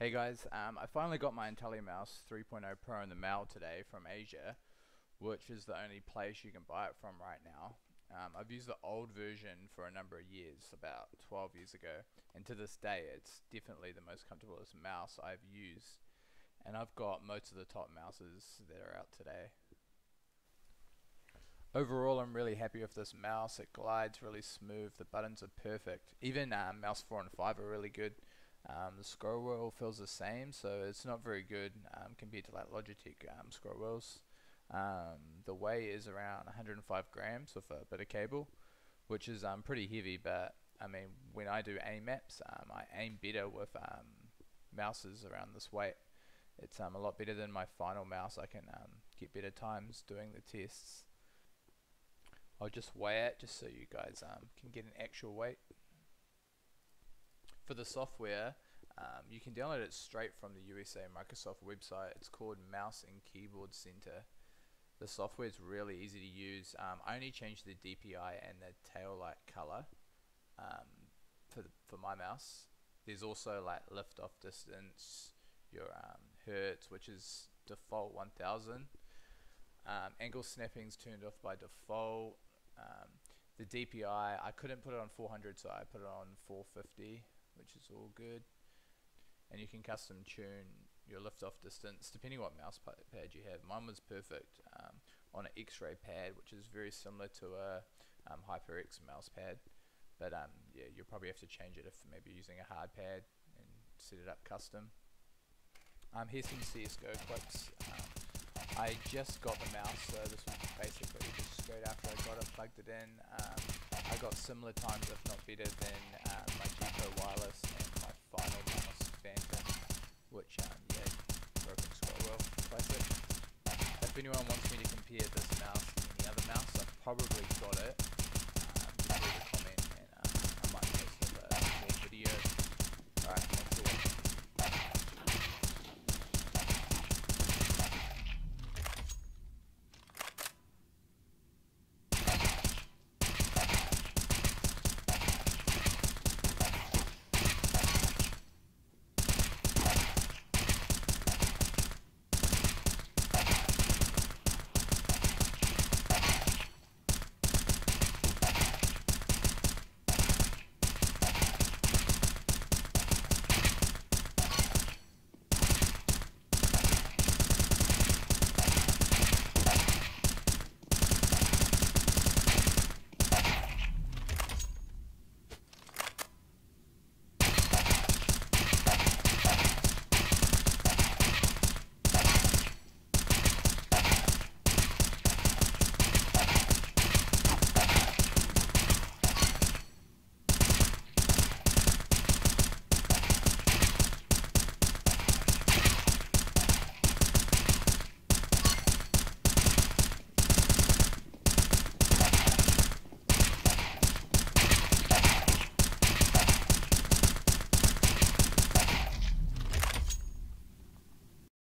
Hey guys, I finally got my IntelliMouse 3.0 Pro in the mail today from Asia, which is the only place you can buy it from right now. I've used the old version for a number of years, about 12 years ago, and to this day it's definitely the most comfortable mouse I've used, and I've got most of the top mouses that are out today. Overall, I'm really happy with this mouse. It glides really smooth, the buttons are perfect, even mouse 4 and 5 are really good. The scroll wheel feels the same, so it's not very good compared to like Logitech scroll wheels. The weight is around 105 grams with a bit of cable, which is pretty heavy, but I mean when I do aim maps, I aim better with mouses around this weight. It's a lot better than my final mouse. I can get better times doing the tests. I'll just weigh it just so you guys can get an actual weight. For the software, you can download it straight from the USA Microsoft website. It's called Mouse and Keyboard Center. The software is really easy to use. I only changed the DPI and the tail light color for my mouse. There's also like lift off distance, your hertz, which is default 1000. Angle snapping's turned off by default. The DPI, I couldn't put it on 400, so I put it on 450. Which is all good, and you can custom tune your liftoff distance depending what mouse pad you have. Mine was perfect on an X-ray pad, which is very similar to a HyperX mouse pad, but yeah, you'll probably have to change it if maybe using a hard pad and set it up custom. Here's some CSGO clips. I just got the mouse, so this was basically just straight after I got it, plugged it in. I got similar times, if not better, than my Geeko wireless and my final mouse Phantom, which yeah, broken scroll wheel, classic. If anyone wants me to compare this mouse to any other mouse, I've probably got it